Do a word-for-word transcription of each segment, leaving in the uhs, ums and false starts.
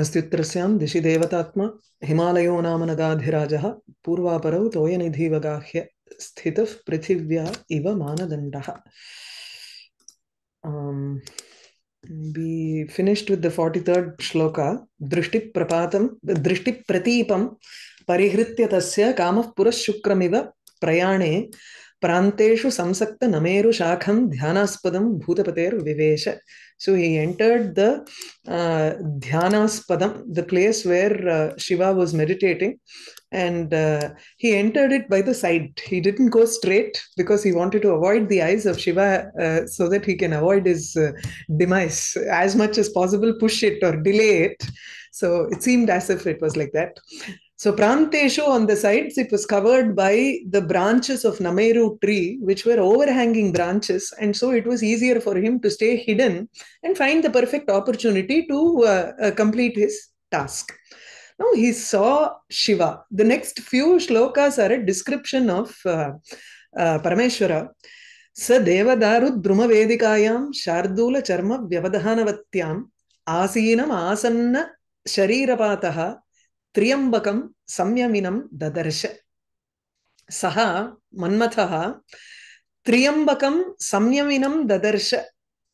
अस्त्युत्रस्यां दिशि देवतात्मा हिमालयो नाम नगाधिराजः पूर्वापरौ तोयनिधिवगाह्य स्थितः पृथिव्या इव मानदण्डः. Um, we finished with the forty-third shloka. Drishti prapatam, drishti pratipam, parihritya tasya kamah purashshukramiva prayane, pranteshu samsakta nameru shakham dhyanaaspadam bhutapateru vivesha. So he entered the uh, dhyanaaspadam, the place where uh, Shiva was meditating, and uh, he entered it by the side. He didn't go straight because he wanted to avoid the eyes of Shiva uh, so that he can avoid his uh, demise as much as possible, push it or delay it. So it seemed as if it was like that. So pranteshu, on the sides, it was covered by the branches of Nameru tree, which were overhanging branches. And so it was easier for him to stay hidden and find the perfect opportunity to uh, uh, complete his task. No, he saw Shiva. The next few shlokas are a description of uh, uh, Parameshwara. Sa devadaru drumavedikayam shardula charma vyavadhanavatyam asinam asanna sharirapataha triyambakam samyaminam dadarsha. Saha manmathaha triyambakam samyaminam dadarsha.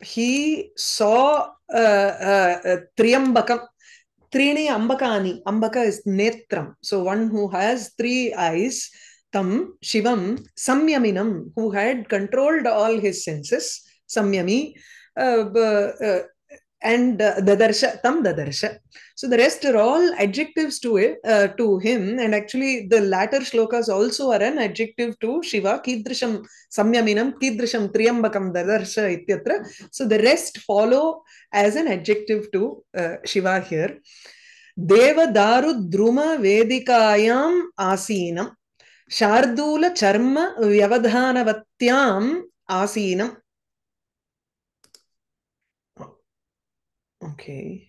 He saw uh, uh, triyambakam. Trini ambakani. Ambaka is netram. So one who has three eyes. Tam, Shivam, Samyaminam, who had controlled all his senses. Samyami. Uh, uh, and uh, Dadarsha. Tam Dadarsha. So the rest are all adjectives to, it, uh, to him. And actually the latter shlokas also are an adjective to Shiva. Kidrisham Samyaminam, Kidrisham Triyambakam Dadarsha, et cetera. So the rest follow as an adjective to uh, Shiva here. Deva Daru Druma Vedikayam Asinam Shardula Charma Vyavadhanavatyam Asinam. Okay.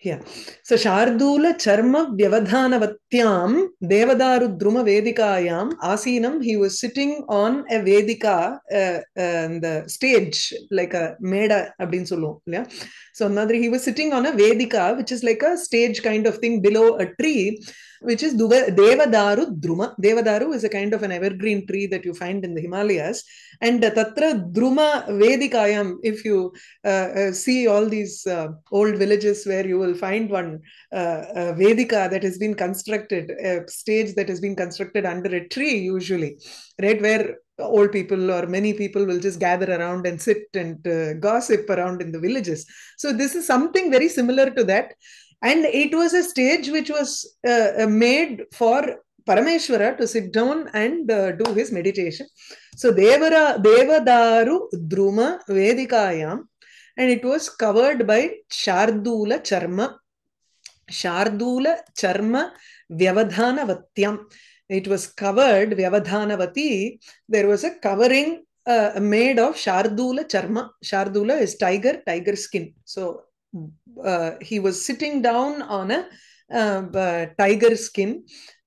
Yeah. So Shardula Charma Vyavadhanavatyam Devadaru Druma Vedikayam Asinam. He was sitting on a Vedika, uh, uh, the stage, like a meda abdin solo. Yeah. So another, he was sitting on a Vedika, which is like a stage kind of thing below a tree, which is Devadaru Druma. Devadaru is a kind of an evergreen tree that you find in the Himalayas. And uh, Tatra Druma Vedikayam, if you uh, uh, see all these uh, old villages where you will find one uh, uh, Vedika that has been constructed, a stage that has been constructed under a tree usually, right, where old people or many people will just gather around and sit and uh, gossip around in the villages. So this is something very similar to that. And it was a stage which was uh, made for Parameshwara to sit down and uh, do his meditation. So Devara, Devadaru Druma Vedikayam, and it was covered by Shardula Charma. Shardula Charma Vyavadhanavatyam. It was covered, Vyavadhanavati, there was a covering uh, made of Shardula Charma. Shardula is tiger, tiger skin. So Uh, he was sitting down on a uh, uh, tiger skin,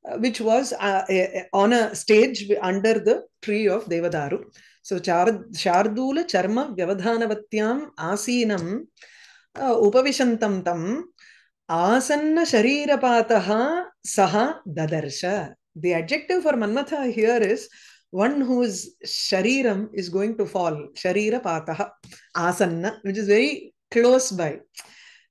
uh, which was uh, uh, on a stage under the tree of Devadaru. So, Shardula Charma Vyavadhanavatyam Asinam Upavishantam Tam Asanna Sharirapataha Saha Dadarsha. The adjective for Manmatha here is one whose shariram is going to fall. Sharirapataha Asanna, which is very close by.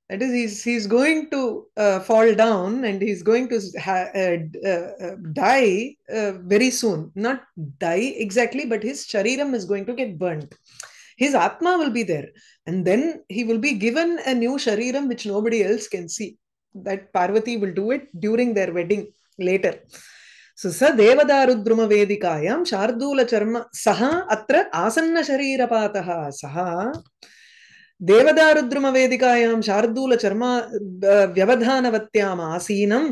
That is, he's, he's going to uh, fall down and he's going to ha uh, uh, die uh, very soon. Not die exactly, but his shariram is going to get burnt. His atma will be there. And then he will be given a new shariram which nobody else can see. That Parvati will do it during their wedding later. So, sa devadarudruma vedikayam shardula charma saha atra asanna sharirapataha saha Devadarudruma Vedikayam Shardula Charma Vyavadhanavatyam Asinam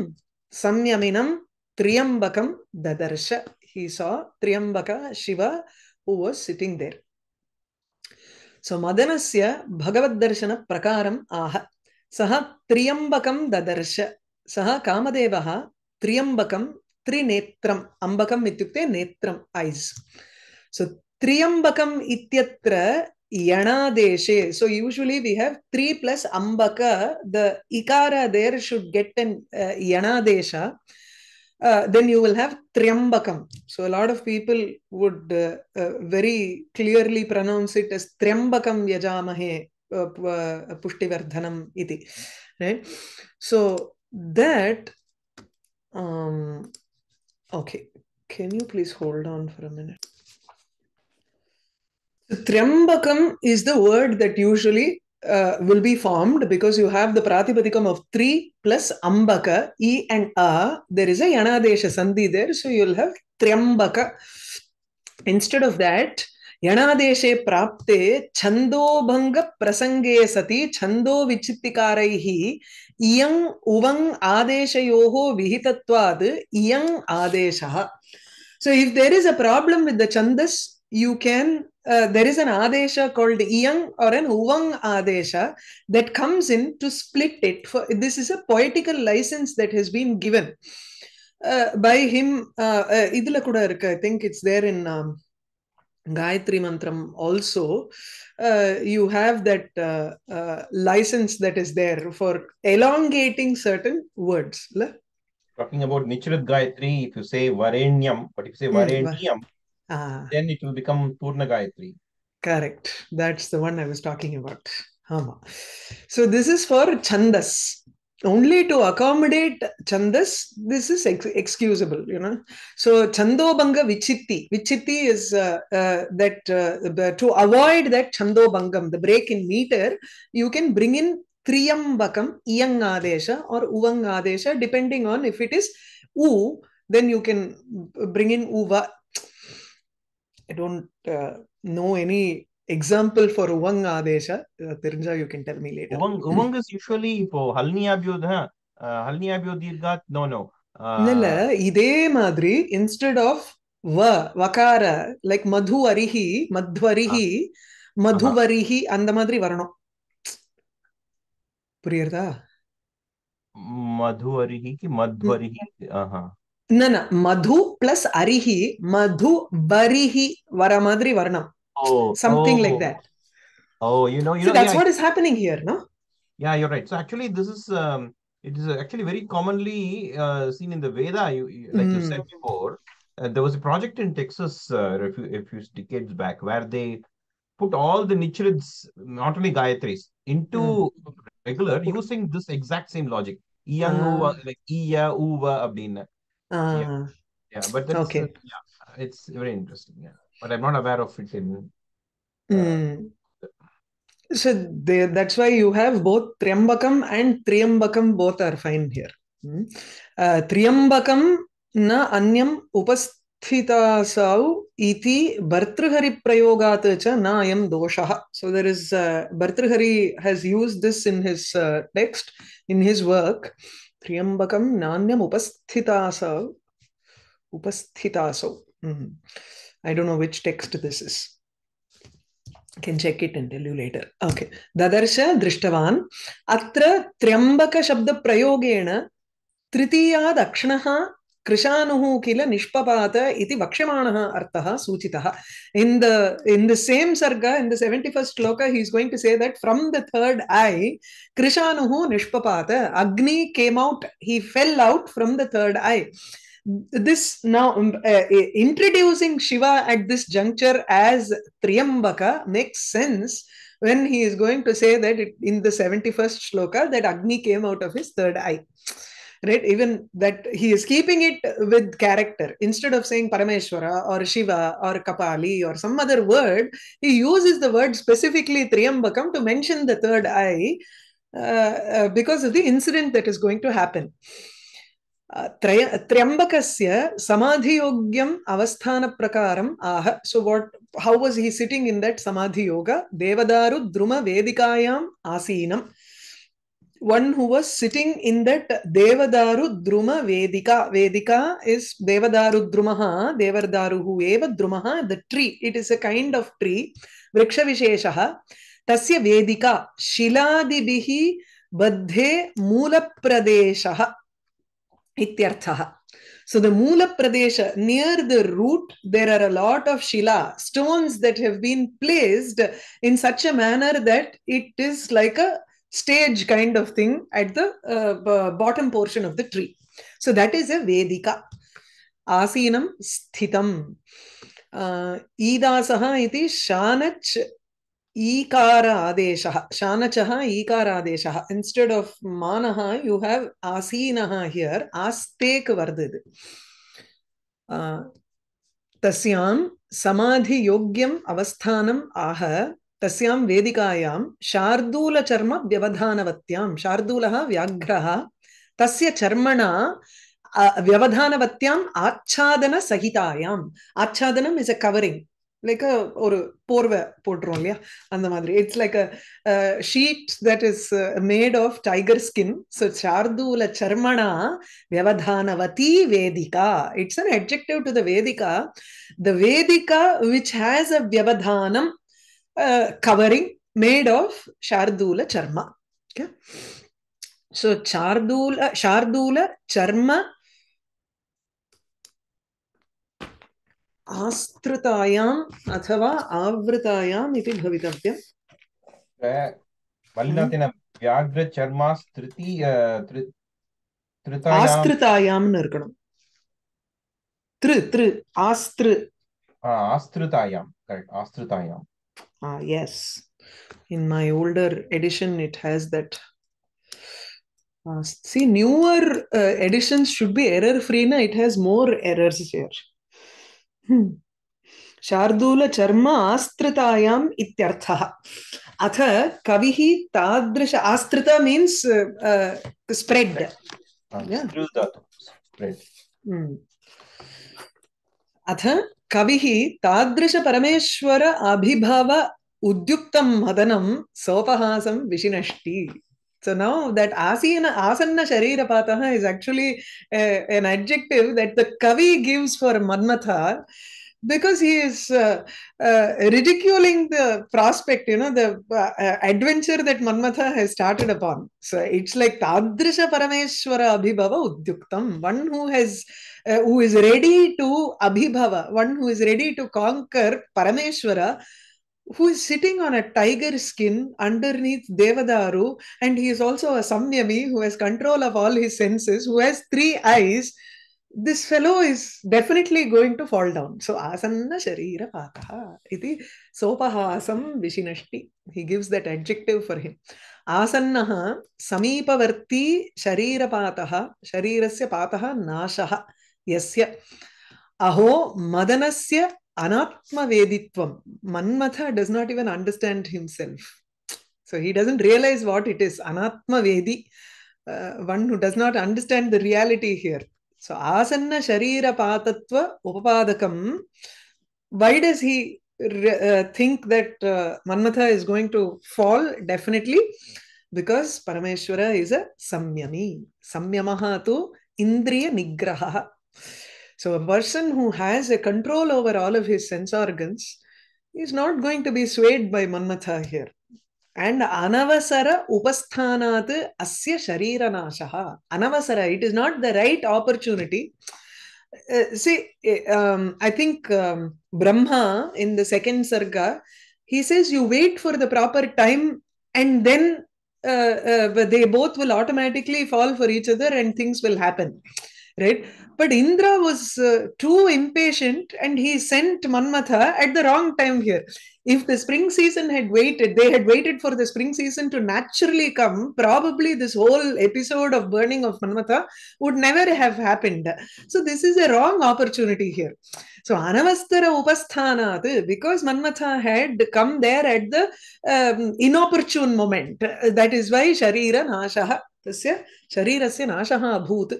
Samyaminam Triyambakam Dadarsha. He saw Triyambaka Shiva who was sitting there. So Madanasya Bhagavad Darshana Prakaram Aha Saha Triyambakam Dadarsha Saha Kamadevaha Triyambakam Trinetram Ambakam Ityukte Netram eyes. So Triyambakam Ityatra Yana deshe. So usually we have three plus ambaka. The ikara there should get an uh, yana desha. Uh, then you will have Triambakam. So a lot of people would uh, uh, very clearly pronounce it as Triambakam Yajamahe uh, Pushtivardhanam iti. Right? So that, um, okay. Can you please hold on for a minute? So, Triambakam is the word that usually uh, will be formed because you have the Pratipadikam of three plus Ambaka, E and A. There is a Yanadesha Sandhi there, so you'll have Triambaka. Instead of that, Yanadeshe Prapte, Chando Bhanga Prasange Sati, Chando Vichittikaraihi, Iyang Uvang Adesha Yoho Vihitatvad, Iyang Adesha. So if there is a problem with the Chandas, you can, uh, there is an adesha called iyang or an uvang adesha that comes in to split it. For, this is a poetical license that has been given uh, by him. Uh, uh, I think it's there in um, Gayatri Mantram also. Uh, you have that uh, uh, license that is there for elongating certain words. Talking about Nichirat Gayatri, if you say Varenyam, but if you say Varenyam, Ah. then it will become Purna Gayatri. Correct. That's the one I was talking about. So this is for Chandas. Only to accommodate Chandas, this is ex excusable, you know. So Chandobanga Vichitti. Vichitti is uh, uh, that uh, to avoid that Chandobangam, the break in meter, you can bring in Triambakam, Iyang Adesha or Uvang Adesha, depending on if it is U, then you can bring in Uva. I don't uh, know any example for Uvang Adesha. Uh, Tirinja, you can tell me later. Uvang, uvang is usually for Halniya Abhyodha. Halniya Abhyodha, no, no. Uh, Nala, Ide Madri, instead of Va, Vakara, like Madhu Arihi, Madhvarihi, Madhuvarihi, and the Madri Varano. Priyartha? Madhu Arihi, Madhvarihi. Aha. No, no. Madhu plus Arihi, Madhu Barihi Varamadri Varnam. Oh, Something oh. like that. Oh, you know. You so know, that's yeah, what I... is happening here, no? Yeah, you're right. So actually this is, um, it is actually very commonly uh, seen in the Veda, you, you, like mm. you said before. Uh, there was a project in Texas uh, a, few, a few decades back where they put all the Nichirats, not only Gayatris, into mm. regular using this exact same logic. Iyang ah. uva, like Iya Uva Abdina. Uh, yeah. yeah, but that's, okay. uh, yeah, it's very interesting. Yeah, but I'm not aware of it. In, uh, mm. So they, that's why you have both Triambakam and Triambakam, both are fine here. Mm. Uh, Triambakam na anyam upasthita sau iti Bhartrhari prayogat cha na ayam doshaha. So there is uh, Bhartrhari has used this in his uh, text, in his work. Triambakam nanyam upasthitasav. Upasthitasav. Mm-hmm. I don't know which text this is. I can check it and tell you later. Okay. Dadarsha drishtavan. Atra triambaka shabda prayogena tritiya dakshanaha krishanuhu kila nishpapata iti vakshemanaha artaha suchitaha. In the, in the same sarga, in the seventy-first sloka, he is going to say that from the third eye, krishanuhu nishpapata, Agni came out, he fell out from the third eye. This now, uh, introducing Shiva at this juncture as Triambaka makes sense when he is going to say that it, in the seventy-first sloka, that Agni came out of his third eye. Right? Even that he is keeping it with character. Instead of saying Parameshwara or Shiva or Kapali or some other word, he uses the word specifically Triambakam to mention the third eye uh, uh, because of the incident that is going to happen. Uh, Triambakasya Samadhi Yogyam Avasthana Prakaram Aha. So what, how was he sitting in that Samadhi Yoga? Devadaru Druma Vedikayam Asinam. One who was sitting in that Devadaru Druma Vedika. Vedika is Devadaru Drumaha, Devadaru Eva Drumaha, the tree. It is a kind of tree. Vriksha Visheshaha. Tasya Vedika. Shiladibihi Badhe Mula Pradeshaha. Ityarthaha. So the Mula Pradesha, near the root, there are a lot of shila, stones that have been placed in such a manner that it is like a stage kind of thing at the uh, bottom portion of the tree. So that is a Vedika. Asinam Sthitam. Uh, Idasaha iti Shanach Ikara Adeshaha. Shanachaha Ikara Adeshaha. Instead of Manaha, you have Asinaha here. Astek Vardid. Uh, Tasyam Samadhi Yogyam Avasthanam Aha. Tasyam Vedikayam. Shardula Charma Vyavadhanavatyam. Shardulaha Vyagraha. Tasya Charmana. Uh, Vyavadhanavatyam Achadana Sahitayam. Achadanam is a covering. Like a or porva portron, it's like a, a sheet that is made of tiger skin. So Shardula Charmana Vyavadhanavati Vedika. It's an adjective to the Vedika. The Vedika which has a Vyavadhanam uh, covering made of Shardula Charma. Okay. So Shardula, Shardula Charma Astritayam athava avritayam iti bhavitavyam. Valinatina Vyagra Charma Striti Tritayam. Astritayam Nirkanam. Tri, Tri, Astri. Ah, Astritayam. Correct. Astritayam. Ah, yes. In my older edition, it has that. Uh, see, newer uh, editions should be error-free. Na? It has more errors here. Hmm. Shardula Charma Astritayam Ityartha. Atha Kavihi Tadrisha. Astrita means uh, uh, spread. Spread. Yeah. Spread. Hmm. Atha Kavihi Tadrisha Parameshwara Abhibhava Udyuktam Madanam Sopahasam Vishinashti. So now that asana, asana sharira pataha is actually a, an adjective that the Kavi gives for Manmatha because he is uh, uh, ridiculing the prospect, you know, the uh, adventure that Manmatha has started upon. So it's like Tadrisha Parameshwara Abhibhava Udyuktam, one who has, uh, who is ready to Abhibhava, one who is ready to conquer Parameshwara, who is sitting on a tiger skin underneath Devadaru, and he is also a Samyami who has control of all his senses, who has three eyes. This fellow is definitely going to fall down. So, asanna sharira pataha iti sopahasam vishinashti. He gives that adjective for him. Asannaha samipavarti sharira pataha sharirasya pataha nashaha yasya aho madanasya Anatma Veditvam. Manmatha does not even understand himself. So he doesn't realize what it is. Anatma Vedi, uh, one who does not understand the reality here. So Asanna Sharira Patatva Upapadakam. Why does he uh, think that uh, Manmatha is going to fall? Definitely because Parameshwara is a Samyami. Samyamaha tu Indriya Nigraha. So a person who has a control over all of his sense organs is not going to be swayed by Manmatha here. And anavasara upasthanat asya sharira nashaha. Anavasara, it is not the right opportunity. Uh, see, um, I think um, Brahma in the second sarga, he says you wait for the proper time and then uh, uh, they both will automatically fall for each other and things will happen. Right? But Indra was uh, too impatient and he sent Manmatha at the wrong time here. If the spring season had waited, they had waited for the spring season to naturally come, probably this whole episode of burning of Manmatha would never have happened. So this is a wrong opportunity here. So Anavastara Upasthanat, because Manmatha had come there at the um, inopportune moment. That is why Sharira Nashaha, Tasya Sharirasya Nashaha Bhut.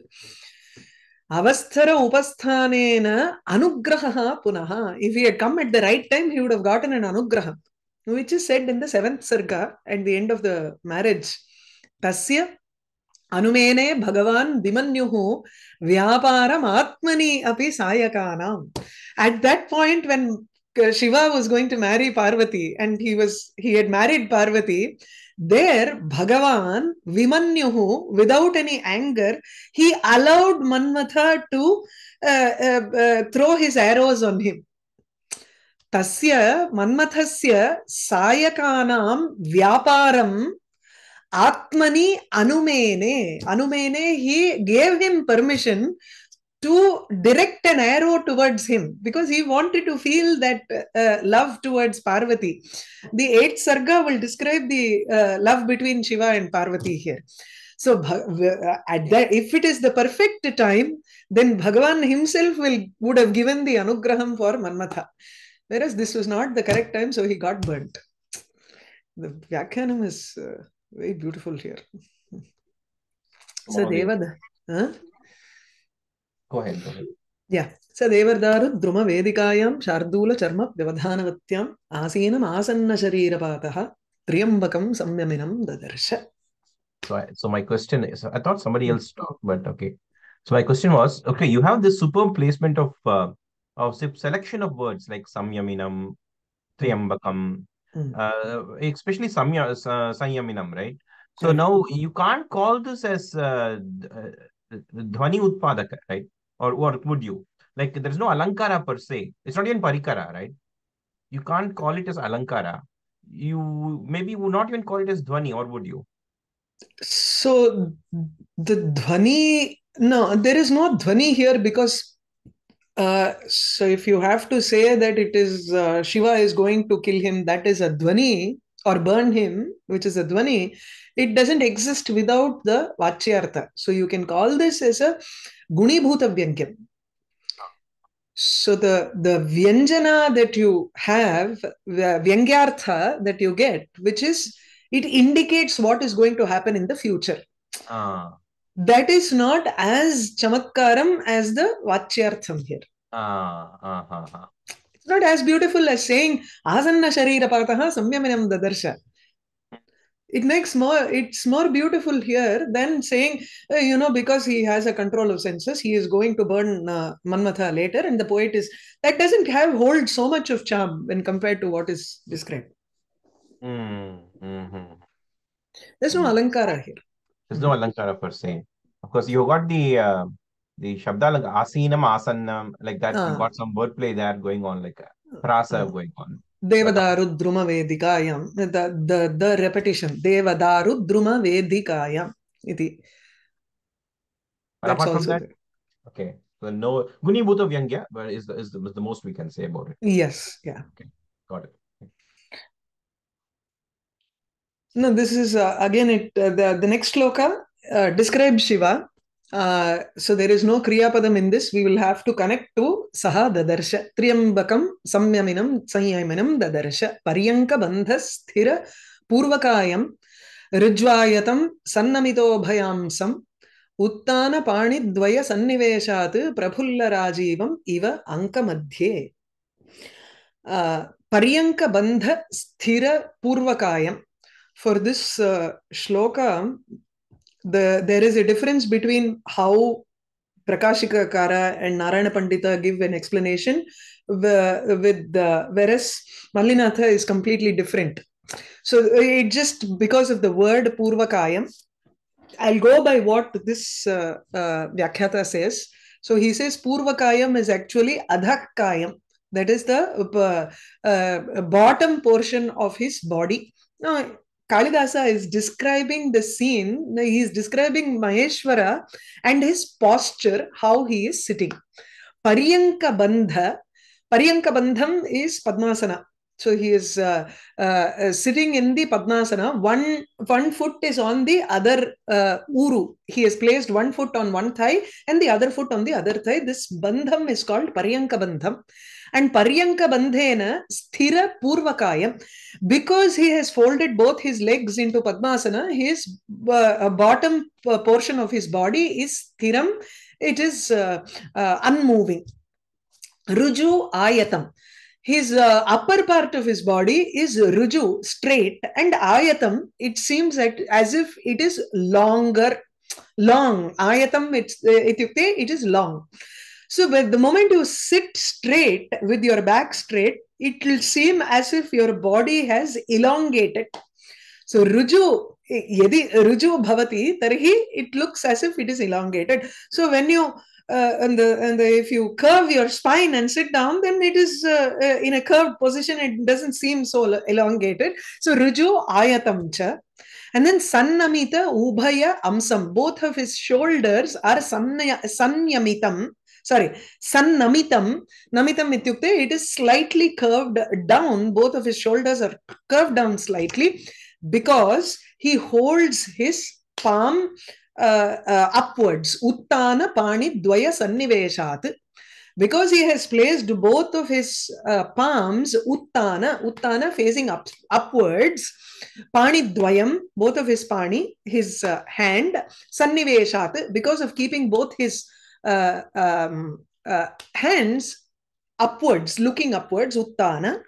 Avasthara upasthanena anugraha punaha. If he had come at the right time, he would have gotten an anugraha, which is said in the seventh sarga at the end of the marriage. Tasya anumene bhagavan vimanyuhu vyaparam atmani api sayakanam. At that point, when Shiva was going to marry Parvati, and he was he had married Parvati, there Bhagavan, Vimanyuhu, without any anger, he allowed Manmatha to uh, uh, uh, throw his arrows on him. Tasya Manmathasya Sayakanam Vyaparam Atmani Anumene. Anumene, he gave him permission to direct an arrow towards him because he wanted to feel that uh, love towards Parvati. The eighth Sarga will describe the uh, love between Shiva and Parvati here. So at that, if it is the perfect time, then Bhagavan himself will would have given the Anugraham for Manmatha. Whereas this was not the correct time, so he got burnt. The Vyakyanam is uh, very beautiful here. So Devada. Huh? Go ahead, go ahead. Yeah. So Devardaru Druma Vedikayam Shardula Charma Vyavadhanavatyam Asinam Asanna Sharirapataha Triyambakam Samyaminam Dadarsha. So, I, so my question is, I thought somebody else talked, but okay. So my question was, okay, you have this superb placement of, uh, of selection of words like Samyaminam, Triyambakam, mm. uh, especially samya, uh, Samyaminam, right? So mm. now you can't call this as uh, uh, Dhvani Utpadaka, right? Or, or would you? Like, there is no Alankara per se. It's not even Parikara, right? You can't call it as Alankara. You maybe would not even call it as Dhvani, or would you? So, the Dhvani... No, there is no Dhvani here because... Uh, so, if you have to say that it is... Uh, Shiva is going to kill him, that is a Dhvani, or burn him, which is a Dhvani, it doesn't exist without the Vachyartha. So, you can call this as a... Gunibhuta Vyankyam. So the, the Vyanjana that you have, the Vyangyartha that you get, which is, it indicates what is going to happen in the future. Ah. That is not as Chamatkaram as the Vachyartham here. Ah, ah, ah, ah. It's not as beautiful as saying, Asanna Sharirapataha Samyaminam Dadarsha. It makes more, it's more beautiful here than saying, uh, you know, because he has a control of senses, he is going to burn uh, Manmatha later. And the poet is, that doesn't have hold so much of charm when compared to what is described. Mm-hmm. There's no Alankara here. There's no Alankara per se. Of course, you got the, uh, the Shabda, like Asinam, Asannam, like that. Uh, you got some wordplay there going on, like Prasa uh, going on. Devadaru Druma Vedikayam. The, the, the repetition. Devadaru Druma Vedikayam. Iti. That's apart also from that, okay. So no Gunibhuta Vyangya, but is the, is the, is the most we can say about it. Yes. Yeah. Okay. Got it. Okay. No, this is uh, again it. Uh, the the next shloka uh, describes Shiva. Uh, so there is no Kriyapadam in this. We will have to connect to Saha Dadarsha. Triyambakam Samyaminam Sanyaminam Dadarsha. Paryanka Bandhas Thira Purvakayam Rijvayatam Sannamito Bhayamsam Uttana Panidvaya Sanniveshat Prafulla Rajivam Iva Ankamadhye. uh, Paryanka Bandha Sthira Purvakayam. For this uh, shloka, The, there is a difference between how Prakashika Kara and Narayana Pandita give an explanation with, with the, whereas Mallinatha is completely different. So it just because of the word Purvakayam, I'll go by what this uh, uh, Vyakhyata says. So he says Purvakayam is actually Adhakayam. That is the uh, uh, bottom portion of his body. Now, Kalidasa is describing the scene, he is describing Maheshwara and his posture, how he is sitting. Paryanka Bandha, Paryanka Bandham is Padmasana. So he is uh, uh, sitting in the Padmasana, one, one foot is on the other uh, Uru. He has placed one foot on one thigh and the other foot on the other thigh. This Bandham is called Paryanka Bandham. And Paryanka Bandhena Sthira Purvakayam, because he has folded both his legs into Padmasana, his uh, bottom uh, portion of his body is Sthiram, it is uh, uh, unmoving. Ruju Ayatam, his uh, upper part of his body is Ruju, straight, and Ayatam, it seems that as if it is longer, long. Ayatam, it's, uh, it is long. So, but the moment you sit straight with your back straight, it will seem as if your body has elongated. So Ruju, yadi Ruju bhavati, tarhi, it looks as if it is elongated. So when you, uh, and the, and the, if you curve your spine and sit down, then it is uh, uh, in a curved position, it doesn't seem so elongated. So Ruju ayatamcha. And then Sannamita Ubhaya Amsam. Both of his shoulders are Sanyamitam. Sorry, Sannamitam. Namitam Ityukte. It is slightly curved down. Both of his shoulders are curved down slightly because he holds his palm uh, uh, upwards. Uttana Pani Dvaya Sanniveshat. Because he has placed both of his uh, palms, Uttana, Uttana facing up, upwards, Pani Dvayam, both of his Pani, his uh, hand, Sanniveshat, because of keeping both his uh, um, uh, hands upwards, looking upwards, Uttana,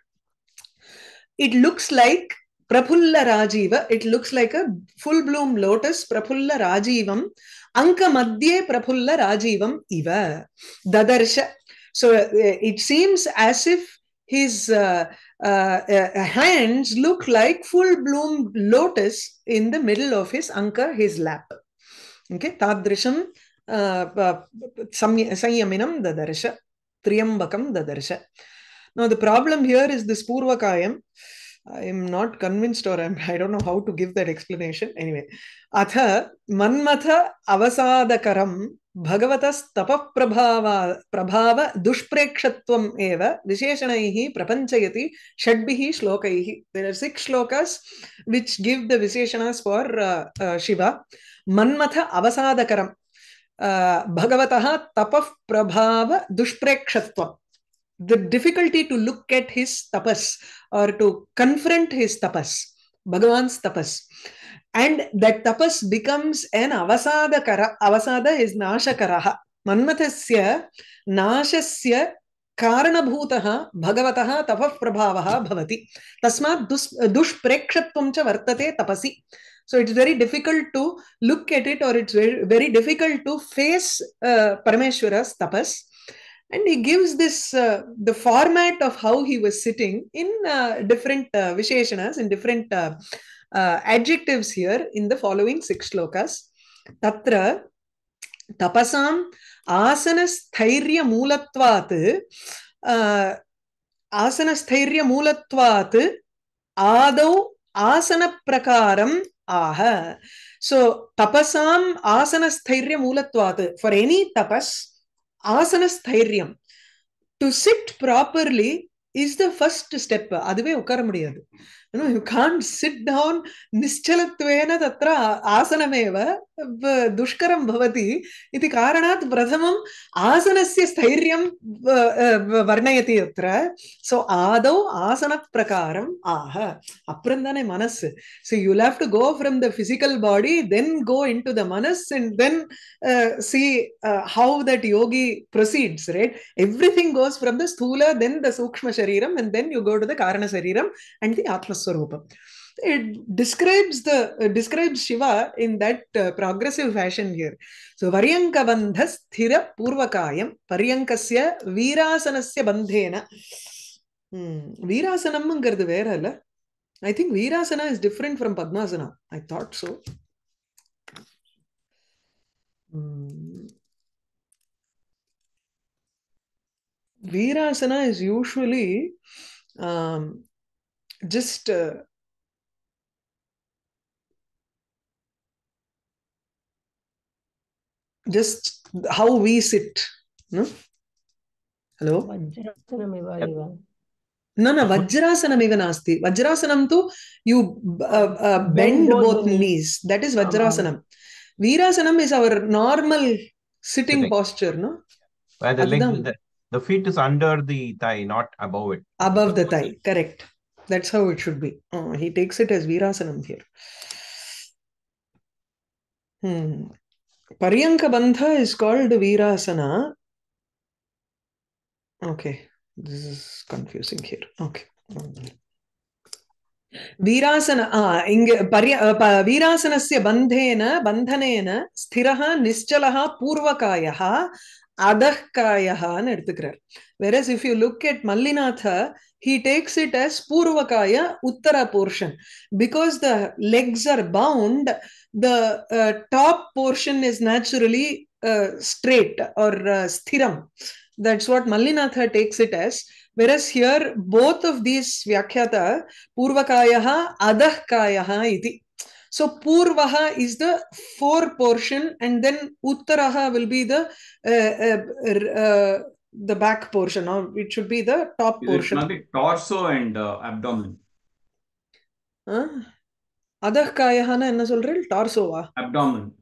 it looks like Prapulla Rajiva, it looks like a full bloom lotus, Prapulla Rajivam, Anka Madhye Prapulla Rajivam Iva, Dadarsha. So uh, it seems as if his uh, uh, uh, hands look like full bloom lotus in the middle of his Anka, his lap. Okay, Tadrisham uh, Sanyaminam Dadarsha, Triambakam Dadarsha. Now the problem here is this Purvakayam. I am not convinced, or I'm, I don't know how to give that explanation. Anyway, Atha Manmatha Avasada Bhagavatas Tapa Prabhava Prabhava Dushprekshatvam Eva Visheshanaihi Prapanchayati Shadbihi Shlokaihi. There are six shlokas which give the Visheshanas for uh, uh, Shiva. Manmatha Avasada Karam uh, Bhagavataha Tapa Prabhava Dushprekshatvam. The difficulty to look at his tapas or to confront his tapas, Bhagavan's tapas. And that tapas becomes an avasada kara. Avasada is nashakaraha. Manmathasya nashasya karanabhutaha bhagavataha tapaprabhavaha bhavati. Tasmat dushprekshatvam cha vartate tapasi. So it's very difficult to look at it, or it's very, very difficult to face uh, Parameshwara's tapas. And he gives this, uh, the format of how he was sitting in uh, different uh, Visheshanas, in different uh, uh, adjectives here in the following six shlokas. Tatra tapasam asanasthairia moolatvat uh, asanasthairia moolatvat adau asana prakaram aha. So tapasam asanasthairia moolatvat. For any tapas, Asanasthairiam, to sit properly is the first step. Adhuve ukkara mudiyadu. You know, you can't sit down nischalatvena tatra asanameva dushkaram bhavati. Iti karanat prathamam asanasya sthairiam varnayati yatra. So adau asana prakaram aha. Aprandane manas. So you'll have to go from the physical body, then go into the manas, and then uh, see uh, how that yogi proceeds, right? Everything goes from the sthula, then the sukshma shariram, and then you go to the karana shariram and the atma. It describes the uh, describes Shiva in that uh, progressive fashion here. So Varyanka bandha sthira purvakayam paryankasya virasanasya bandhena. Hmm. Virasanam angaradu vera alla. I think Virasana is different from Padmasana. I thought so. Hmm. Virasana is usually um, just uh, just how we sit, no? Hello? Vajrasanamiva iva. No, no, Vajrasanamiva nasti. Vajrasanam tu, you uh, uh, bend, bend both, both knees. knees. That is Vajrasanam. Uh-huh. Virasanam is our normal sitting the posture, no? Where the, leg, the, the feet is under the thigh, not above it. Above the thigh, correct. That's how it should be. Oh, he takes it as Virasanam here. Hmm. Paryanka bandha is called Virasana. Okay. This is confusing here. Okay. Virasana. Ah, inge, parya, uh, pa, Virasanasya bandhena, bandhanena, sthiraha, nischalaha, purvakayaha, adahkayaha. Whereas if you look at Mallinatha, he takes it as Purvakaya Uttara portion. Because the legs are bound, the uh, top portion is naturally uh, straight or uh, sthiram. That's what Mallinatha takes it as. Whereas here, both of these vyakhyata, Purvakayaha, Adahkayaha iti. So Purvaha is the fore portion, and then Uttaraha will be the uh, uh, uh, the back portion, or it should be the top portion. It must be torso and uh, abdomen. Huh? Adahkayaha na enna solral? Torso va? Abdomen.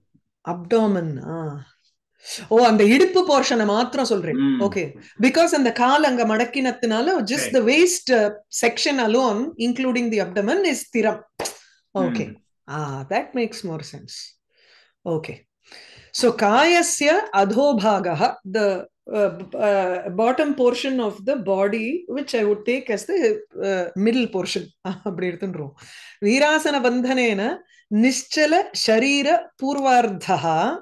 Abdomen. Ah. Oh, and the idupu portion maatram solren. Mm. Okay. Because in the kaalanga madakkinathinala, just right. The waist uh, section alone, including the abdomen, is thiram. Okay. Mm. Ah, that makes more sense. Okay. So, kayasya adhobhagaha, the uh, uh, bottom portion of the body, which I would take as the uh, middle portion. Virasana bandhanena nischala sharira purvardhaha.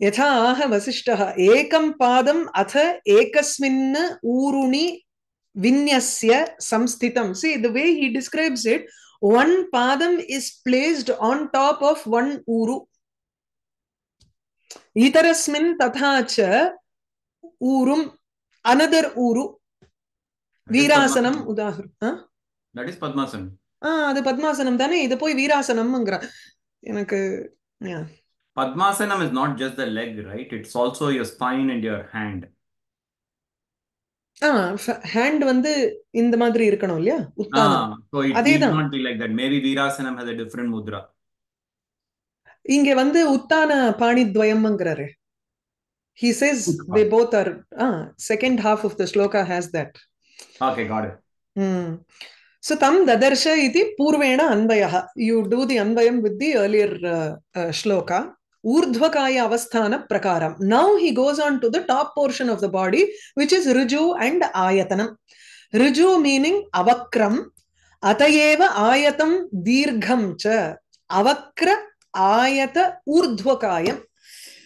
Yatha vasishtaha ekam padam atha ekasminna uruni vinyasya samsthitam. See, the way he describes it, one padam is placed on top of one uru. Itarasmin tathacha urum, another uru. Virasanam udahru. Huh? That is Padmasanam. Ah, the Padmasanam. Dhane, idapoi Virasanam mangra. Enakku, yeah. Padmasanam is not just the leg, right? It's also your spine and your hand. Ah, hand vandu in the madri irukano, yeah? Ah, so it need not be like that. Maybe Virasanam has a different mudra. Inge vandu Uttana Panidvayam angrare. He says Uttana. They both are, ah, second half of the shloka has that. Okay, got it. Hmm. So, tam dadarsha iti purvena anvayaha. You do the anvayam with the earlier uh, uh, shloka. Urdhvakaya avasthana prakaram. Now he goes on to the top portion of the body, which is Riju and Ayatanam. Riju meaning avakram. Atayeva ayatam dirgham cha. Avakra ayata urdhvakayam.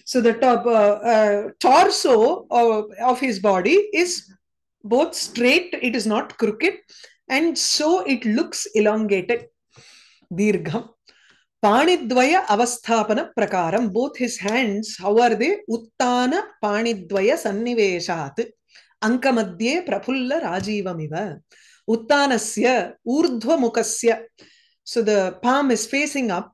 So the top, uh, uh, torso of, of his body is both straight, it is not crooked, and so it looks elongated. Dirgham. Panidvaya avasthapana prakaram. Both his hands, how are they? Uttana panidvaya sanniveshat. Ankamadye prafulla rajivamiva. Uttanasya urdhva mukasya. So the palm is facing up.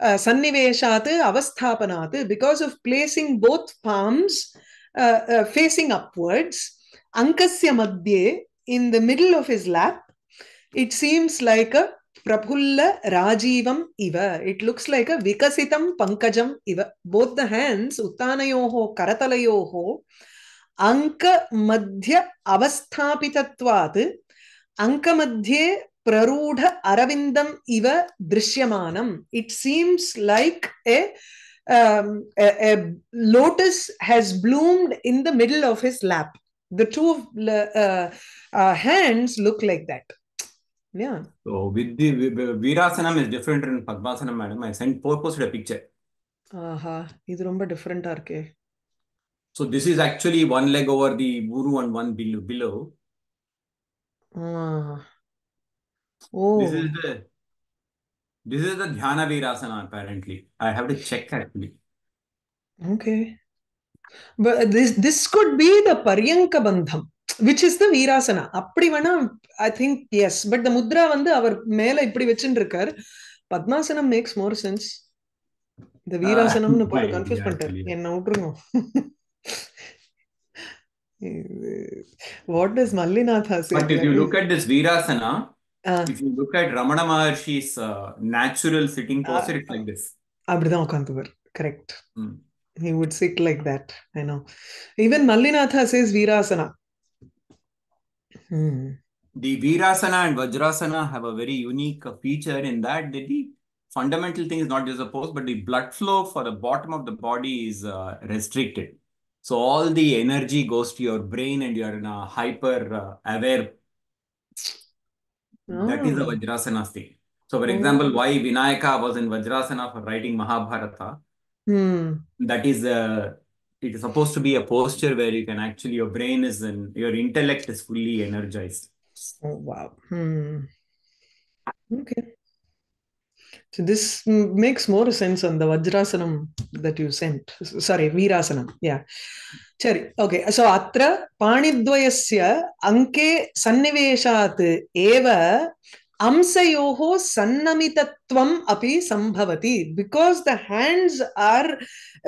Uh, sanniveshat avasthapanat. Because of placing both palms uh, uh, facing upwards. Ankasya madye, in the middle of his lap. It seems like a Prapulla Rajivam Iva. It looks like a Vikasitam Pankajam Iva. Both the hands, Uttanayoho, Karatalayoho, Anka Madhya Avasthapitatvat, Anka Madhya Prarudha Aravindam Iva Drishyamanam. It seems like a, um, a, a lotus has bloomed in the middle of his lap. The two uh, uh, hands look like that. Yeah. So with the Virasanam is different than Padmasanam, madam. I sent four posted a picture. Aha, this is very different. So this is actually one leg over the Guru and one below. below. Ah. Oh. This is the this is the Dhyana Virasana apparently. I have to check actually. Okay. But this this could be the Paryanka Bandham, which is the Virasana. Appadivana, I think, yes. But the mudra vandu avar mela ippadi vechindrukkar. Padmasanam makes more sense. The Virasanam nu podu confuse pannaru. Enna utrungo. What does Mallinatha say? But if you look at this Virasana, uh, if you look at Ramana Maharshi's uh, natural sitting posture, uh, it's like this. Abridhan Kantuvar, correct. Hmm. He would sit like that. I know. Even Mallinatha says Virasana. Hmm. The Virasana and Vajrasana have a very unique feature in that the fundamental thing is not just a pose, but the blood flow for the bottom of the body is uh, restricted. So all the energy goes to your brain and you're in a hyper uh, aware. Oh. That is the Vajrasana thing. So for example, why Vinayaka was in Vajrasana for writing Mahabharata. Hmm. That is a... It is supposed to be a posture where you can actually, your brain is in, your intellect is fully energized. Oh, wow. Hmm. Okay. So this m- makes more sense on the Vajrasanam that you sent. S- Sorry, Veerasanam. Yeah. Chari. Okay. So Atra Panidvayasya Anke Sanniveshat Eva Amsayoho Sannamitatvam Api Sambhavati. Because the hands are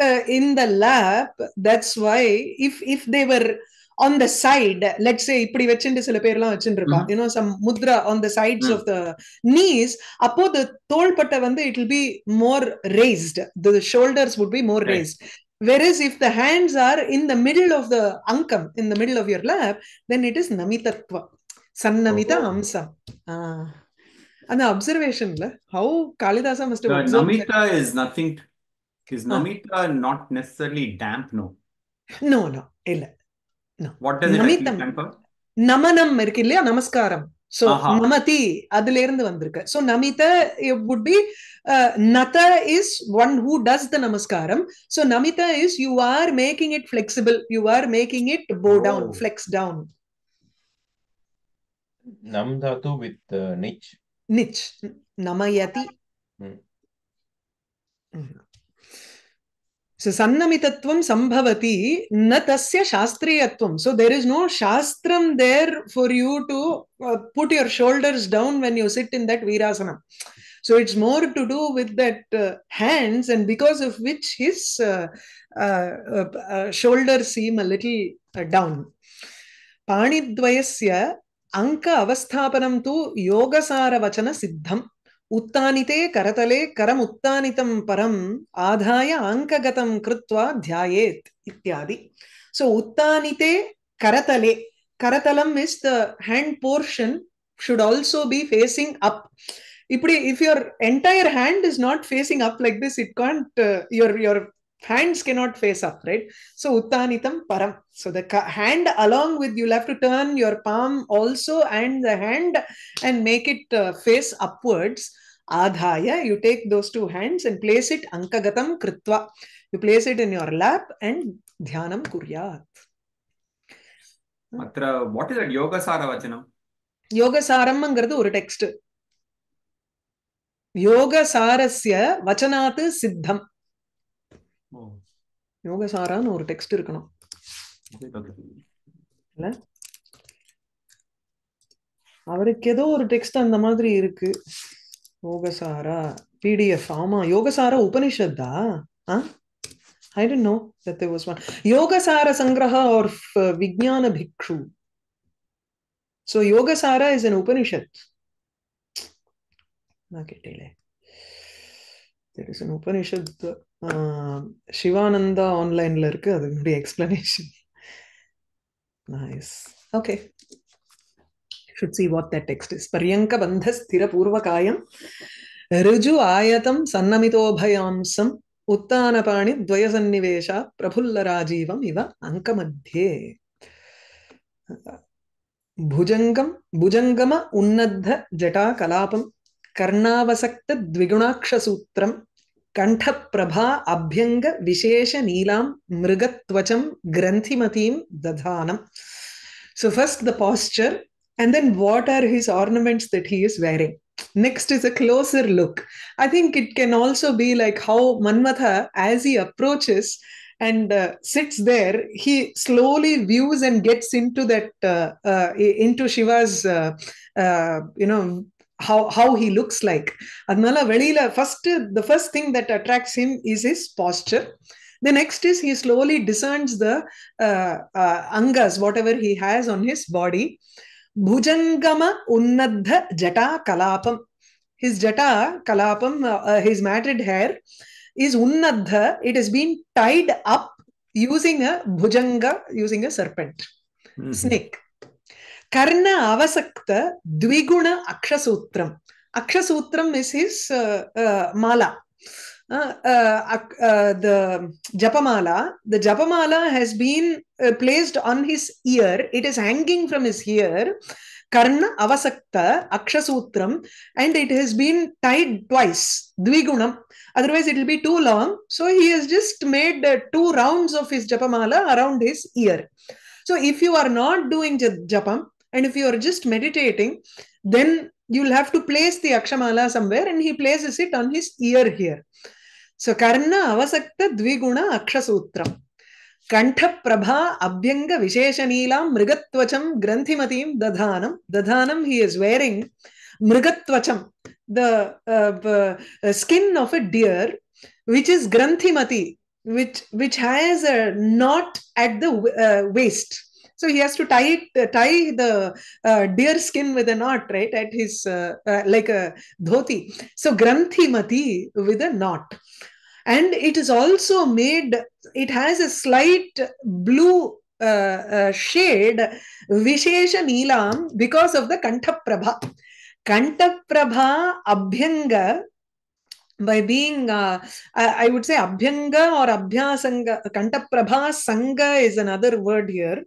uh, in the lap, that's why if if they were on the side, let's say, இப்படி வெச்சிண்டு சில பேர்லாம் வெச்சிண்டிருப்பா, you know, some mudra on the sides of the knees, அப்போ the தோள்பட்டை வந்து it will be more raised. The, the shoulders would be more right. raised. Whereas if the hands are in the middle of the ankam, in the middle of your lap, then it is namitatva. Sannamita oh. amsa. Ah. And the observation, la, how Kalidasa must have the observed. Namita that. is nothing. Is Namita ah. not necessarily damp? No. No, no. Illa. No. What does it Namitam, stand for? Namanam irukilla namaskaram. So Aha. namati adilirund vandirukku. So namita would be uh, nata is one who does the namaskaram. So namita is you are making it flexible. You are making it bow oh. down, flex down. Nam dhatu with uh, nich. Nich namayati. Hmm. Mm-hmm. So, Sannamitatvam Sambhavati Natasya Shastriyatvam. So, there is no Shastram there for you to uh, put your shoulders down when you sit in that Veerasana. So, it's more to do with that uh, hands, and because of which his uh, uh, uh, uh, shoulders seem a little uh, down. Panidvayasya Anka Avasthapanam tu Yogasara Vachana Siddham. Uttanite karatale karam uttanitam param adhaya ankagatam krutva dhyayet ityadi. So uttanite karatale. Karatalam is the hand portion should also be facing up. If your entire hand is not facing up like this, it can't, uh, your, your hands cannot face up, right? So uttanitam param. So the hand along with, you'll have to turn your palm also and the hand and make it uh, face upwards. Adhaya, you take those two hands and place it ankagatam kritva. You place it in your lap and dhyanam kuryat. Matra, what is that yogasara vachanam? Yogasaram angaradu oru text. Yogasarasya vachanat siddham. Oh. Yogasara nu oru text irukkanum. அவருக்கு ஏதோ ஒரு text அந்த மாதிரி இருக்கு. Yogasara PDF. ஆமா, யோகசாரா உபனிஷத்தா? I don't know that there was one Yogasara Sangraha or Vijnana Bhikshu. So Yogasara is an Upanishad. நான் கேட்டேன். There is an Upanishad Sivananda ஆன்லைன்ல இருக்கு, அதனுடைய explanation. Nice. Okay. Should see what that text is. Paryanka bandhas thira purvakayam Riju ayatam sannamito bhayamsam uttanapani dvayasannivesha prafulla rajivam iva ankamadhye Bhujangam Bhujangama unnadha jata kalapam Karnavasakta dvigunaksha sutram Kantha Prabha Abhyanga Vishesha Neelam Mrigatvacham Granthimatim Dadhanam. So first the posture, and then what are his ornaments that he is wearing. Next is a closer look. I think it can also be like how Manmatha, as he approaches and uh, sits there, he slowly views and gets into that uh, uh, into Shiva's uh, uh, you know, how how he looks like. Adnala Velila, first the first thing that attracts him is his posture. The next is he slowly discerns the uh, uh, angas, whatever he has on his body. Bhujangama unnadha jata kalapam. His jata kalapam, uh, his matted hair is unnadha. It has been tied up using a bhujanga, using a serpent, mm-hmm. snake. Karna avasakta dviguna akshasutram. Akshasutram is his uh, uh, mala. Uh, uh, uh, the japamala. The japamala has been uh, placed on his ear. It is hanging from his ear. Karna avasakta akshasutram, and it has been tied twice. Dvigunam. Otherwise it will be too long. So he has just made uh, two rounds of his japamala around his ear. So if you are not doing japam And if you are just meditating, then you'll have to place the Akshamala somewhere, and he places it on his ear here. So, Karna Avasakta Dviguna Akshasutram. Kantha Prabha Abhyanga Visheshanilam Mrigatvacham Granthimatim Dadhanam. Dadhanam he is wearing Mrigatvacham, the uh, uh, skin of a deer, which is Granthimati, which, which has a knot at the uh, waist. So he has to tie it, uh, tie the uh, deer skin with a knot, right, at his, uh, uh, like a dhoti. So Granthimati with a knot. And it is also made, it has a slight blue uh, uh, shade, Vishesha Neelam, because of the Kantaprabha. Kantaprabha Abhyanga, by being, uh, I would say Abhyanga or Abhyasanga, Kantaprabha Sangha is another word here.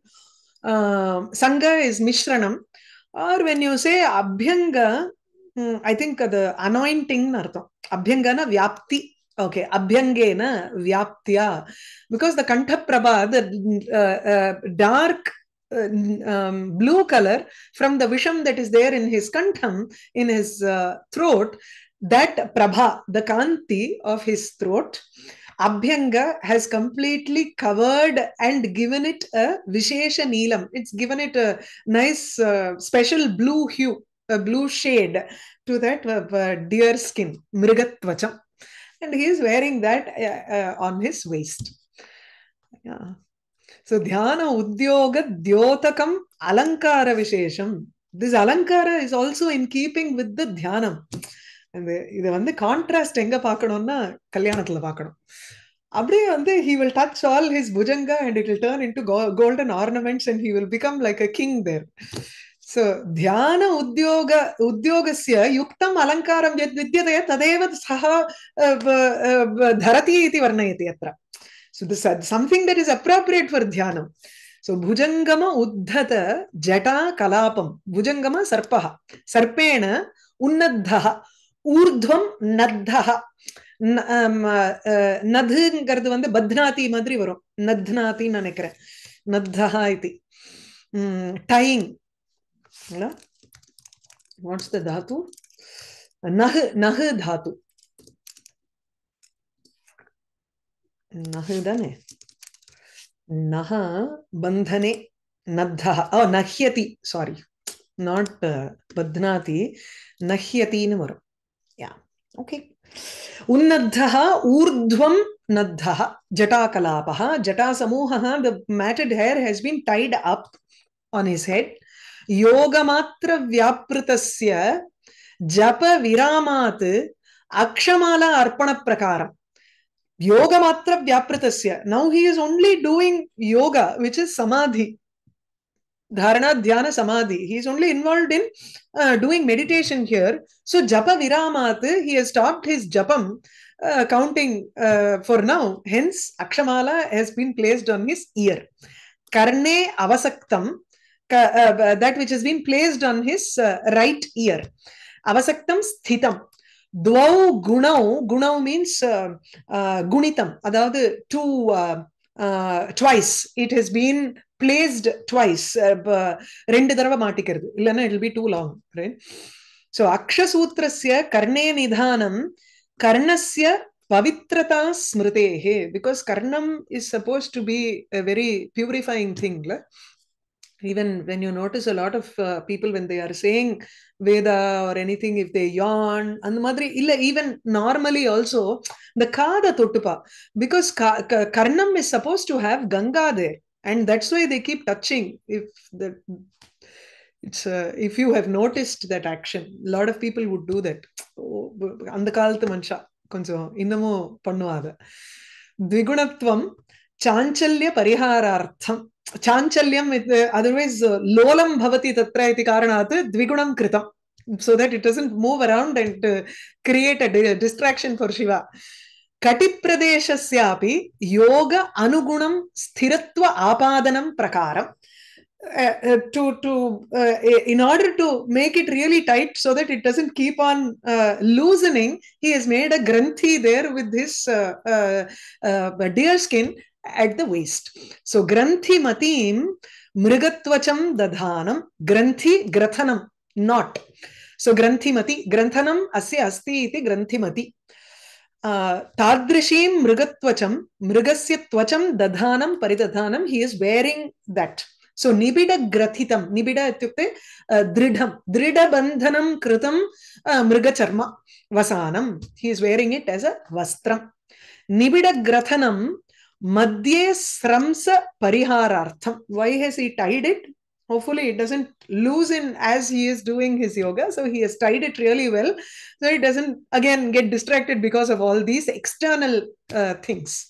Uh, Sangha is Mishranam, or when you say Abhyanga, I think the anointing nartha. Abhyanga na Vyapti. Okay, Abhyangena Vyaptiya. Because the Kantaprabha, the uh, uh, dark uh, um, blue color from the Visham that is there in his Kantham, in his uh, throat, that Prabha, the Kanti of his throat, Abhyanga has completely covered and given it a Vishesha Neelam. It's given it a nice uh, special blue hue, a blue shade to that uh, deer skin, Mrigatvacham. And he is wearing that uh, uh, on his waist. Yeah. So, Dhyana Udyoga Dyotakam Alankara Vishesham. This Alankara is also in keeping with the Dhyanam. And the contrast enga paakadonna Kalyanathla paakadon. Abde he will touch all his bhujanga and it will turn into golden ornaments and he will become like a king there. So, Dhyana Udyoga Udyogasya Yuktam Alankaram Yad Vidyataya Tadeva Saha Dharati Iti Varnayati Yatra. So, this is something that is appropriate for Dhyanam. So, Bhujangama Uddhata Jata Kalapam. Bhujangama Sarpaha. Sarpena Unnadhaha. Urdhvam Nadhaha. Nadhangardu vandu Badhnati madri varum. Nadhnati nanekre. Nadhaha iti. Tying. What's the dhatu? Nah, nah dhatu. Nahudane. Naha bandhane nadhaha. Oh, nahyati. Sorry. Not uh, badhnati. Nahyati namaru. Yeah. Okay. Unnadhaha urdhvam nadhaha. Jata kalapaha. Jata samuhaha. The matted hair has been tied up on his head. Yoga matra vyaprutasya japa viramat akshamala arpana prakaram. Yoga matra vyaprutasya. Now he is only doing yoga, which is samadhi. Dharana, dhyana, samadhi. He is only involved in uh, doing meditation here. So japa viramat, he has stopped his japam, uh, counting uh, for now. Hence, akshamala has been placed on his ear. Karne avasaktam. Uh, that which has been placed on his uh, right ear. Avasaktam sthitam. Dvau gunau. Gunau means uh, uh, gunitam. Adavadu two, uh, uh, twice. It has been placed twice. Rendu darava maatikaradu. Illana it will be too long. Right? So, akshasutrasya karne nidhanam karnasya pavitrata smritehe. Because karnam is supposed to be a very purifying thing. La? Even when you notice a lot of uh, people, when they are saying Veda or anything, if they yawn, and madri, even normally also, the kada tottupa, because ka, ka, Karnam is supposed to have Ganga there. And that's why they keep touching. If the, it's uh, if you have noticed that action, a lot of people would do that. Andakalathu mansha, konjam innamo pannuvaga. Dvigunatvam, chanchalya pariharartham. Chanchalyam, otherwise lolam bhavati tatra iti karanat dvigunam kritam, so that it doesn't move around and uh, create a distraction for Shiva. Katipradeshasyapi yoga anugunam sthiratva apadanam prakaram. Uh, uh, to, to, uh, in order to make it really tight so that it doesn't keep on uh, loosening, he has made a granthi there with his uh, uh, uh, deer skin at the waist. So, Granthi Matim Mrigatvacham dadhanam granthi grathanam. Not. So granthimati. Granthanam asya asti iti granthimati. Uh, Tadrishim mrigatvacham mrigasya tvacham dadhanam paridadhanam. He is wearing that. So nibida grathitam. Nibida ityukte uh, dridham. Drida bandhanam kritam uh, mrigacharma vasanam. He is wearing it as a vastram. Nibida grathanam madhye sramsa pariharartham. Why has he tied it? Hopefully it doesn't lose in as he is doing his yoga. So he has tied it really well. So it doesn't again get distracted because of all these external uh, things.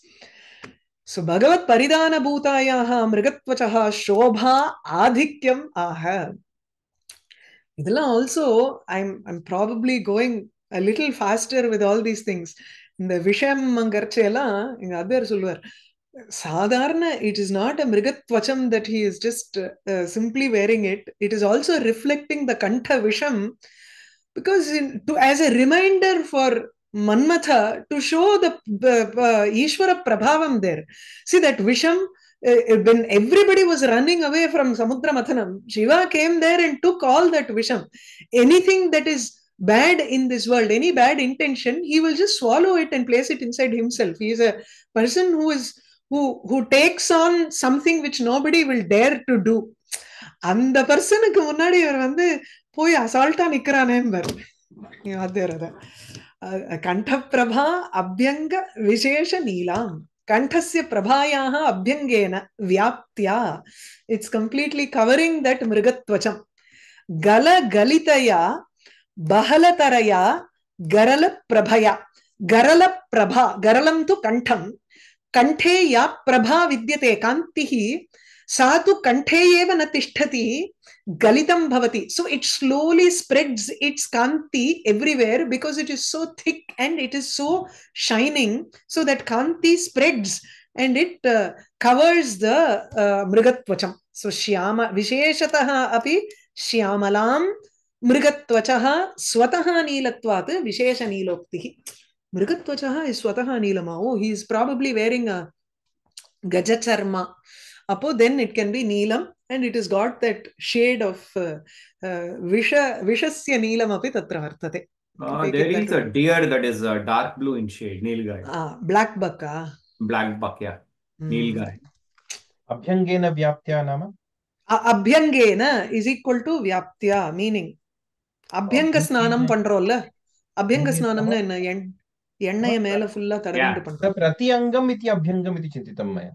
So Bhagavat Paridana Bhutayaha Mrigatvachaha Shobha Adhikyam Aha. Also, I'm, I'm probably going a little faster with all these things. In the Visham Mangarchela, in Adhyar Sulvar, Sadharna, it is not a Mrigatvacham that he is just uh, simply wearing it. It is also reflecting the Kantha Visham because in, to, as a reminder for Manmatha to show the uh, Ishvara Prabhavam there. See that Visham, uh, when everybody was running away from Samudra Mathanam, Shiva came there and took all that Visham. Anything that is bad in this world, any bad intention, he will just swallow it and place it inside himself. He is a person who is who who takes on something which nobody will dare to do. And the person who munnadi ivar vandu poi assault a nikkrana ember adherada kantha prabha abhyanga vishesha neelam kanthasya prabhayaha abhyangena vyaptya. It's completely covering that mrigatvacham. Gala galitaya bahalataraya garala prabhaya. Garala prabha, garalam tu kantham. Kanthe ya prabha vidyate kantihi satu kanthe eva natishtati galitam bhavati. So it slowly spreads its kanti everywhere because it is so thick and it is so shining. So that kanti spreads and it uh, covers the uh, mrigatvacham. So shyama visheshataha api shyamalam mrigatvachaha swataha neelatvat vishesha neeloktihi. Mrigatvachaha is swataha neelama. Oh, he is probably wearing a gajacharma. Apo then it can be neelam and it has got that shade of uh, uh, visha, vishasya neelam api tatra arthate. Uh, there is a deer that is uh, dark blue in shade, nilgai. Ah, black buck. Ah. Black buck, yeah. Mm. Nilgai. Abhyangena vyaptya nama? Uh, abhyangena is equal to vyaptya, meaning abhyanga snanam pandrolla. Abhyanga snanam na enna. Yenna mela fulla taragante panna. Pratyangam iti abhyangam iti chintitam maya.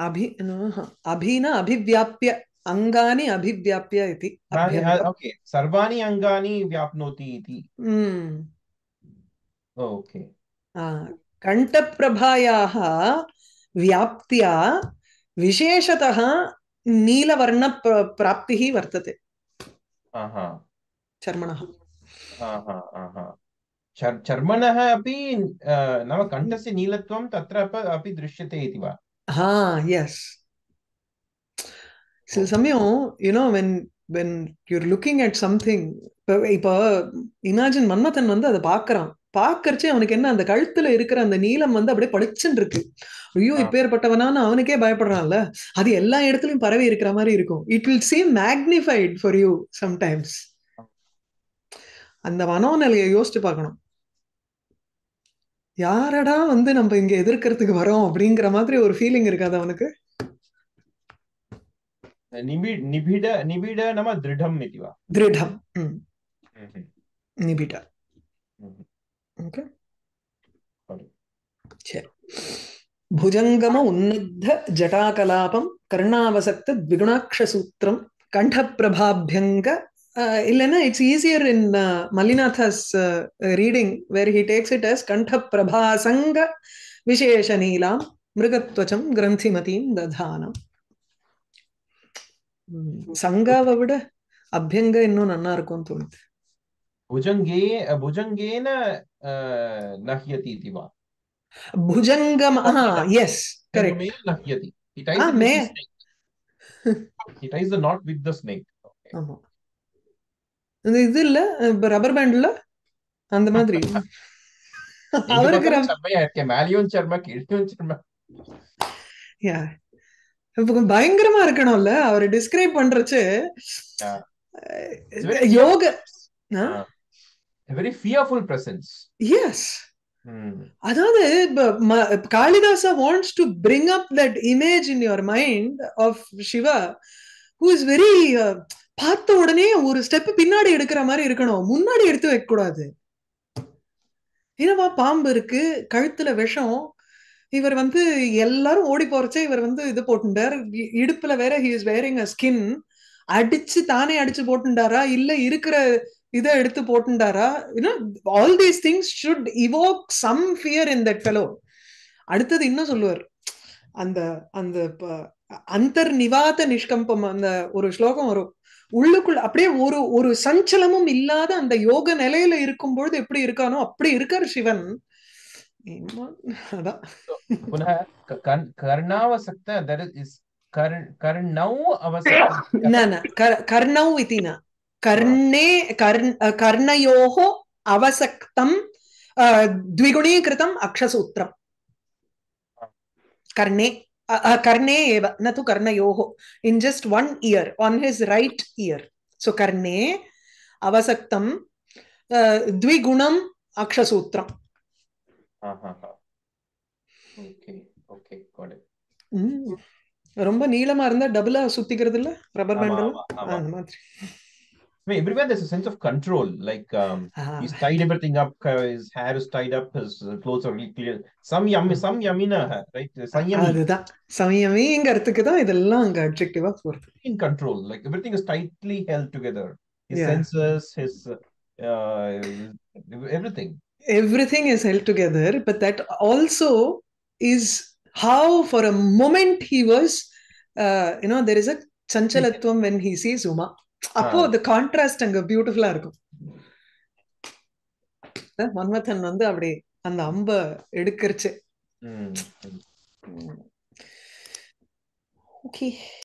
Abhi abhina abhivyapya angani abhivyapya iti. Okay. Sarvani angani vyapnoti iti. Hmm. Okay. Ah, kanta prabhayaha vyaptya visheshataha neela varna praptihi vartate. Aha. Charmanaha. Aha. Aha. Charmanaha api nama kantasi neelatvam tatra api drishyate iti va. Ah, yes. So, Samyo, you know, when when you're looking at something, imagine Manmathan vanda adu paakran. Paakarche avanukku enna and kaluthula irukra and neelam vanda apdi padichindrukku. Ayyo iper pattavana avanukke bayapadraanla. Adu ella edathilum paravi irukra mari irukum. It will seem magnified for you sometimes. And the vanonalga yosithu paakanum. Yarada vandu namba inga edirkradhukku varom abingra maadhiri or feeling irukada avanukku nibida nibida nibida nama dridham mitiva dridham nibida. Okay, okay. Bhujangama unnadha jatakalapam karnavasakta dvigunaksha sutram kantha prabhabhyanga. Uh, Illana, it's easier in uh, Malinatha's uh, reading where he takes it as Kantha Prabhasanga Vishesha Neelam Mrigatvacham Granthimatim Dadhanam. Hmm. Sanga Vavada Abhyanga inno nannar kontundi. Bhujange, Bhujangena uh, Nahyati Tiva. Bhujangam, ah, yes, correct. Nahyati. He ties ah, me. He ties the knot with the snake. Okay. Uh-huh. This is a rubber band. And the Madri. Yeah. பயங்கரமா இருக்கணும்ல அவரு describe பண்றச்சு யோக very fearful presence. Yes. அதாவது Kalidasa wants to bring up that image in your mind of Shiva who is very பார்த்த உடனே ஒரு step பின்னாடி எடுக்கிற மாதிரி இருக்கணும், முன்னாடி எடுத்து வைக்க கூடாது. என்னவா பாம்பு இருக்கு, கழுத்துல விஷம், இவர் வந்து எல்லாரும் ஓடி போறச்சே இவர் வந்து இது போட்டுட்டார், இடுப்புல வேற he is wearing a skin, அடிச்சு தானே அடிச்சு போட்டுட்டாரா இல்ல இருக்கிற இதை எடுத்து போட்டுட்டாரா, all these things should evoke some fear in that fellow. அடுத்தது இன்னும் சொல்லுவார், அந்த அந்த அந்தர் நிவாத நிஷ்கம்பம் அந்த ஒரு ஸ்லோகம் வரும், உள்ளுக்குள்ள அப்படியே ஒரு ஒரு சஞ்சலமும் இல்லாத அந்த யோக நிலையில இருக்கும் பொழுது எப்படி இருக்கானோ அப்படி இருக்கார் சிவன். கர்ணயோஹோ அவசக்தம் த்விகுணீகிருதம் அக்ஷசூத்ரம் கர்ணே கர்ணே ஏவ ந தூ கர்ணயோஹோ in just one ear on his right ear. So கர்ணே அவசக்தம் த்விகுணம் அக்ஷசூத்ரம். ரொம்ப நீளமா இருந்தா டபுளா சுத்திக்கிறது இல்ல ரப்பர் பேண்ட் அந்த மாதிரி. Wait, everywhere there's a sense of control, like um, ah. he's tied everything up, uh, his hair is tied up, his uh, clothes are really clear. Some yummy, some yummy na, right? Some yummy. Some yummy inga arthukeda idellam anga adjective ah porthu. In control, like everything is tightly held together. His yeah. senses, his uh, everything. Everything is held together, but that also is how for a moment he was, uh, you know, there is a sanchalatvam when he sees Uma. அப்போ அந்த contrast அங்க பியூட்டிஃபுல்லா இருக்கும். மன்மதன் வந்து அப்படி அந்த அம்ப எடுக்கறச்சு. Okay.